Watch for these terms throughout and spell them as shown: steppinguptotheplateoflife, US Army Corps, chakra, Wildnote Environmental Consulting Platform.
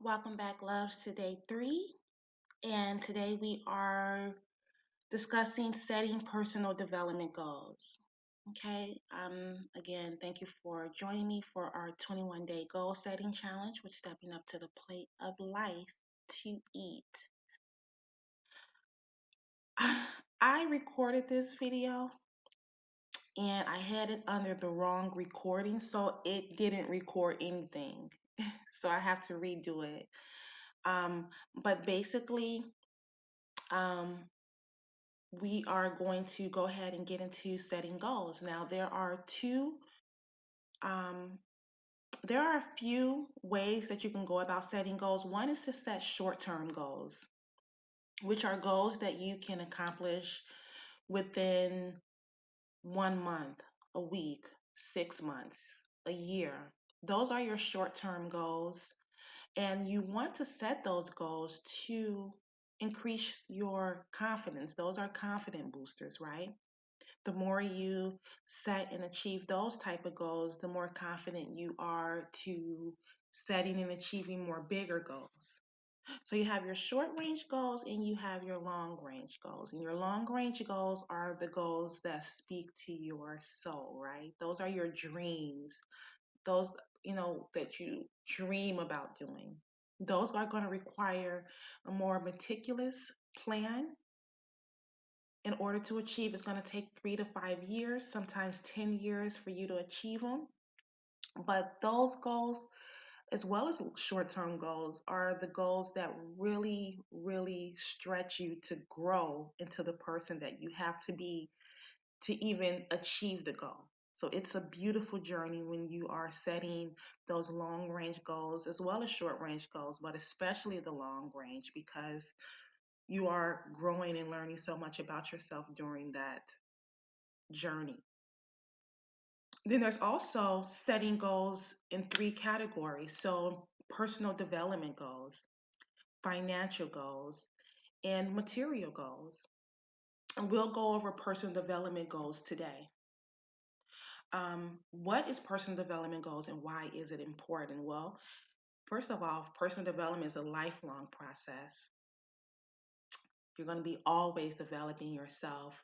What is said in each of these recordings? Welcome back, loves, to day 3, and today we are discussing setting personal development goals. Okay, again, thank you for joining me for our 21-day goal setting challenge with stepping up to the plate of life to eat. I recorded this video and I had it under the wrong recording, so it didn't record anything. So I have to redo it. But basically, we are going to go ahead and get into setting goals. Now, there are a few ways that you can go about setting goals. One is to set short-term goals, which are goals that you can accomplish within 1 month, a week, 6 months, a year. Those are your short-term goals, and you want to set those goals to increase your confidence. Those are confidence boosters, right? The more you set and achieve those type of goals, the more confident you are to setting and achieving more bigger goals. So you have your short-range goals and you have your long-range goals. And your long-range goals are the goals that speak to your soul, right? Those are your dreams. Those that you dream about doing. Those are going to require a more meticulous plan in order to achieve. It's going to take 3 to 5 years, sometimes 10 years for you to achieve them. But those goals, as well as short-term goals, are the goals that really, really stretch you to grow into the person that you have to be to even achieve the goal. So it's a beautiful journey when you are setting those long-range goals as well as short-range goals, but especially the long-range, because you are growing and learning so much about yourself during that journey. Then there's also setting goals in 3 categories. So personal development goals, financial goals, and material goals. And we'll go over personal development goals today. What is personal development goals and why is it important? Well, first of all, personal development is a lifelong process. You're going to be always developing yourself,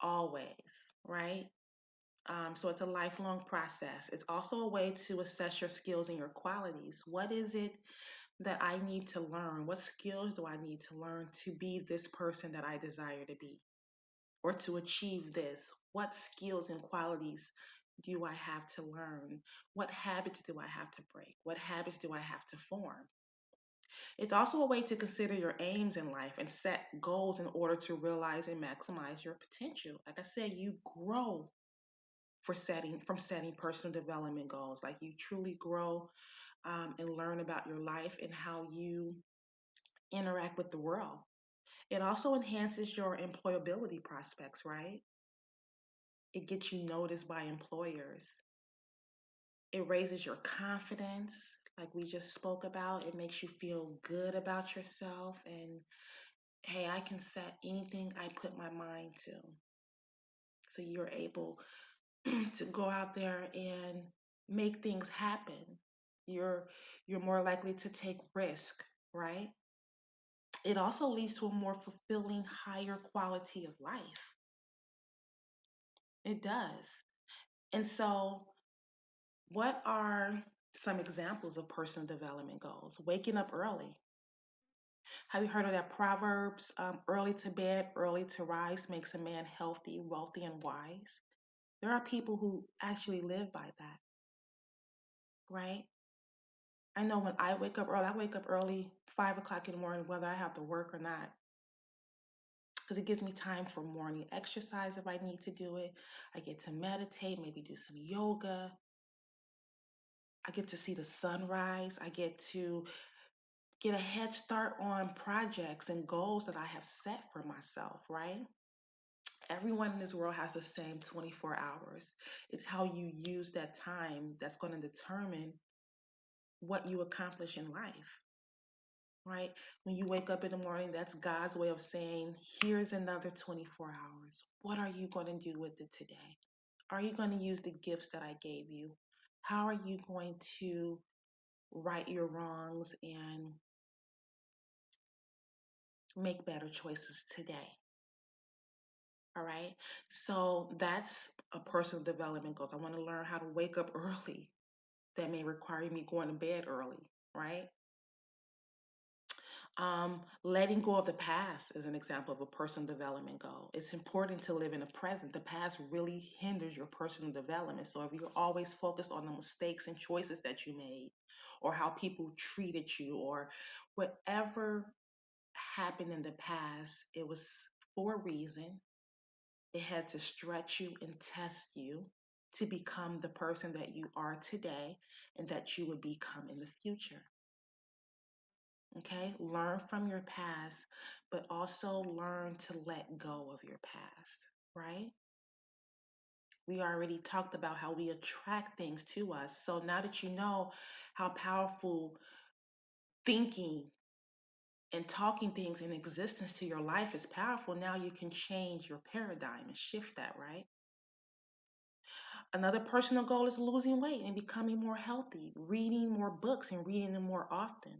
always, right? So it's a lifelong process. It's also a way to assess your skills and your qualities. What is it that I need to learn? What skills do I need to learn to be this person that I desire to be? Or to achieve this, what skills and qualities do I have to learn? What habits do I have to break? What habits do I have to form? It's also a way to consider your aims in life and set goals in order to realize and maximize your potential. Like I said, you grow from setting personal development goals. Like you truly grow and learn about your life and how you interact with the world. It also enhances your employability prospects, right? It gets you noticed by employers. It raises your confidence, like we just spoke about. It makes you feel good about yourself and, hey, I can set anything I put my mind to. So you're able to go out there and make things happen. You're more likely to take risk, right? It also leads to a more fulfilling, higher quality of life. It does. And so, what are some examples of personal development goals? Waking up early. Have you heard of that Proverbs? Early to bed, early to rise makes a man healthy, wealthy, and wise. There are people who actually live by that, right? I know when I wake up early, 5 o'clock in the morning, whether I have to work or not, because it gives me time for morning exercise if I need to do it. I get to meditate, maybe do some yoga. I get to see the sunrise. I get to get a head start on projects and goals that I have set for myself, right? Everyone in this world has the same 24 hours. It's how you use that time that's going to determine what you accomplish in life, right? When you wake up in the morning, that's God's way of saying, here's another 24 hours. What are you going to do with it today? Are you going to use the gifts that I gave you? How are you going to right your wrongs and make better choices today. All right, so that's a personal development goal. I want to learn how to wake up early. That may require me going to bed early, right? Letting go of the past is an example of a personal development goal. It's important to live in the present. The past really hinders your personal development. So if you're always focused on the mistakes and choices that you made, or how people treated you, or whatever happened in the past, it was for a reason. It had to stretch you and test you to become the person that you are today and that you would become in the future. Okay, learn from your past, but also learn to let go of your past, right? We already talked about how we attract things to us. So now that you know how powerful thinking and talking things in existence to your life is powerful, now you can change your paradigm and shift that, right? Another personal goal is losing weight and becoming more healthy, reading more books and reading them more often.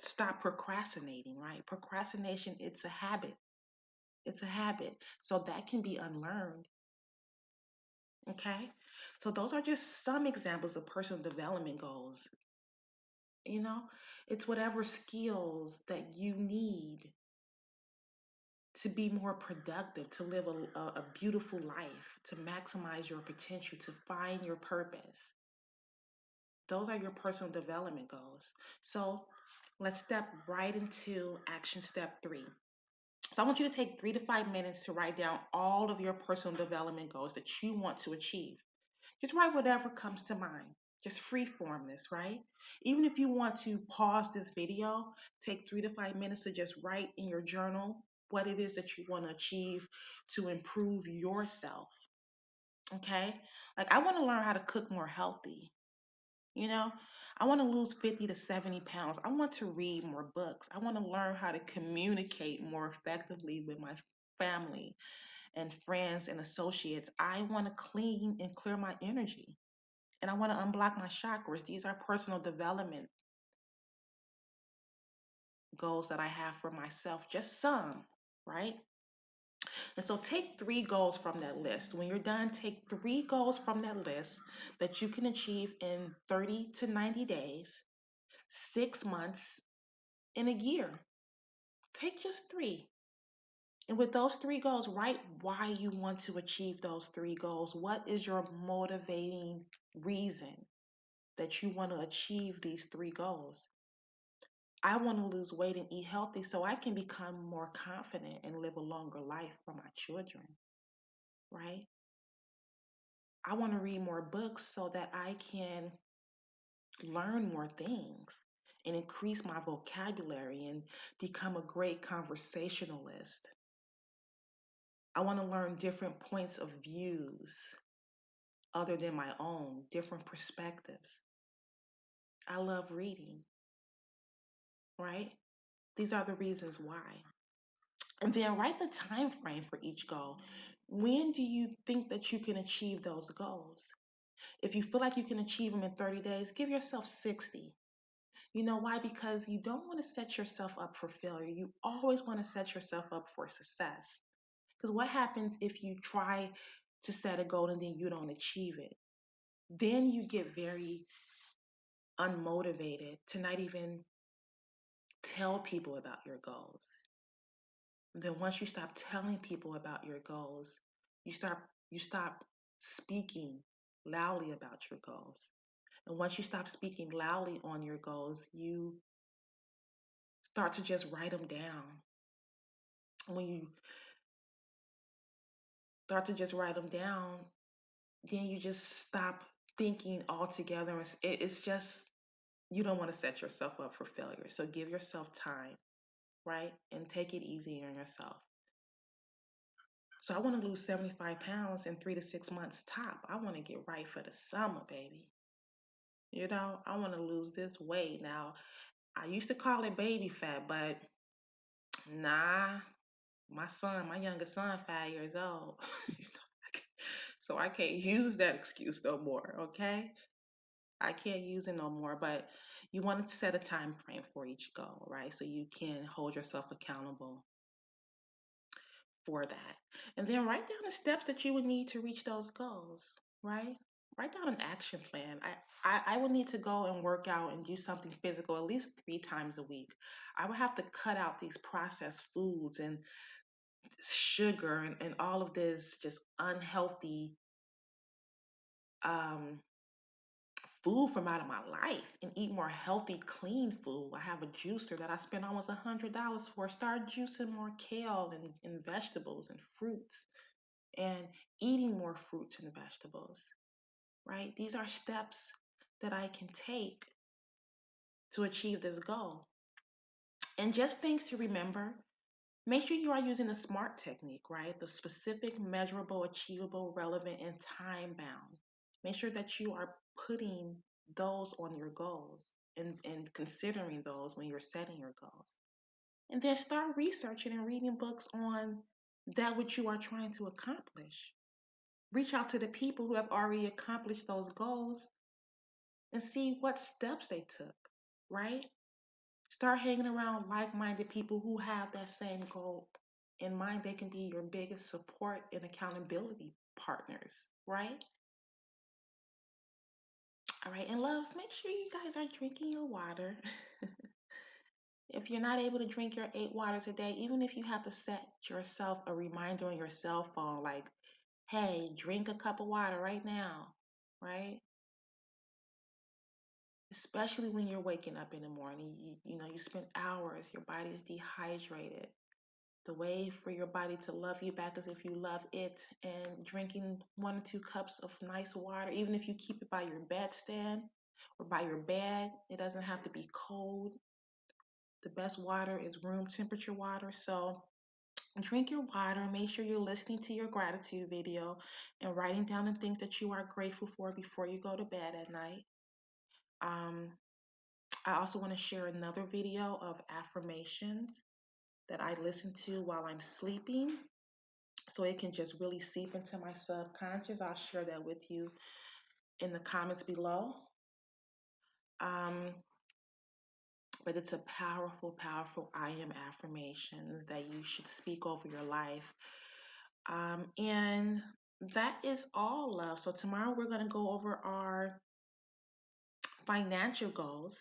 Stop procrastinating, right? Procrastination, it's a habit. It's a habit. So that can be unlearned. Okay? So those are just some examples of personal development goals. You know, it's whatever skills that you need to be more productive, to live a beautiful life, to maximize your potential, to find your purpose. Those are your personal development goals. So let's step right into action step 3. So I want you to take 3 to 5 minutes to write down all of your personal development goals that you want to achieve. Just write whatever comes to mind. Just freeform this, right? Even if you want to pause this video, take 3 to 5 minutes to just write in your journal what it is that you want to achieve to improve yourself, okay? Like, I want to learn how to cook more healthy, you know? I want to lose 50 to 70 pounds. I want to read more books. I want to learn how to communicate more effectively with my family and friends and associates. I want to clean and clear my energy, and I want to unblock my chakras. These are personal development goals that I have for myself, just some, right? And so take 3 goals from that list. When you're done, take 3 goals from that list that you can achieve in 30 to 90 days, 6 months, and a year. Take just 3. And with those 3 goals, write why you want to achieve those 3 goals. What is your motivating reason that you want to achieve these 3 goals? I want to lose weight and eat healthy so I can become more confident and live a longer life for my children, right? I want to read more books so that I can learn more things and increase my vocabulary and become a great conversationalist. I want to learn different points of views other than my own, different perspectives. I love reading. Right? These are the reasons why. And then write the time frame for each goal. When do you think that you can achieve those goals? If you feel like you can achieve them in 30 days, give yourself 60. You know why? Because you don't want to set yourself up for failure. You always want to set yourself up for success. Because what happens if you try to set a goal and then you don't achieve it? Then you get very unmotivated to not even tell people about your goals. And then once you stop telling people about your goals, you stop speaking loudly about your goals. And once you stop speaking loudly on your goals, you start to just write them down. When you start to just write them down, then you just stop thinking altogether. It's just, you don't want to set yourself up for failure. So give yourself time, right? And take it easy on yourself. So I want to lose 75 pounds in 3 to 6 months top. I want to get right for the summer, baby. You know, I want to lose this weight. Now, I used to call it baby fat, but nah, my youngest son, 5 years old. So I can't use that excuse no more, okay? I can't use it no more, but you want to set a time frame for each goal, right? So you can hold yourself accountable for that. And then write down the steps that you would need to reach those goals, right? Write down an action plan. I would need to go and work out and do something physical at least 3 times a week. I would have to cut out these processed foods and sugar and all of this just unhealthy food from out of my life and eat more healthy, clean food. I have a juicer that I spent almost $100 for. Start juicing more kale and vegetables and fruits and eating more fruits and vegetables, right? These are steps that I can take to achieve this goal. And just things to remember, make sure you are using the SMART technique, right? The specific, measurable, achievable, relevant, and time-bound. Make sure that you are putting those on your goals and considering those when you're setting your goals. And then start researching and reading books on that which you are trying to accomplish. Reach out to the people who have already accomplished those goals and see what steps they took, right? Start hanging around like-minded people who have that same goal in mind. They can be your biggest support and accountability partners, right? All right, and loves, make sure you guys are drinking your water. If you're not able to drink your 8 waters a day, even if you have to set yourself a reminder on your cell phone, like, hey, drink a cup of water right now, right? Especially when you're waking up in the morning, you know, you spend hours, your body is dehydrated. The way for your body to love you back is if you love it, and drinking 1 or 2 cups of nice water, even if you keep it by your bedstand or by your bed, it doesn't have to be cold. The best water is room temperature water. So drink your water, make sure you're listening to your gratitude video and writing down the things that you are grateful for before you go to bed at night. I also want to share another video of affirmations that I listen to while I'm sleeping, so it can just really seep into my subconscious. I'll share that with you in the comments below. But it's a powerful, powerful I am affirmation that you should speak over your life. And that is all, love. So tomorrow we're going to go over our financial goals.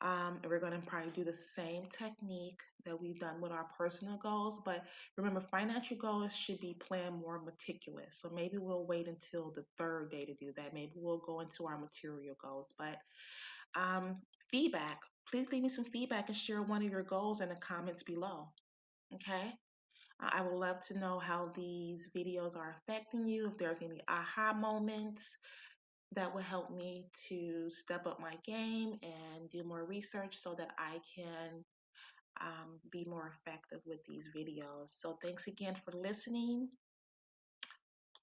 And we're going to probably do the same technique that we've done with our personal goals. But remember, financial goals should be planned more meticulous. So maybe we'll wait until the 3rd day to do that. Maybe we'll go into our material goals. But feedback, please leave me some feedback and share one of your goals in the comments below. Okay? I would love to know how these videos are affecting you, if there's any aha moments that will help me to step up my game and do more research so that I can be more effective with these videos. So thanks again for listening.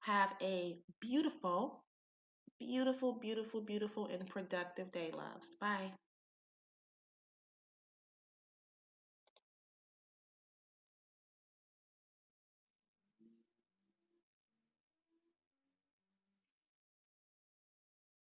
Have a beautiful, beautiful, beautiful, beautiful, and productive day, loves. Bye.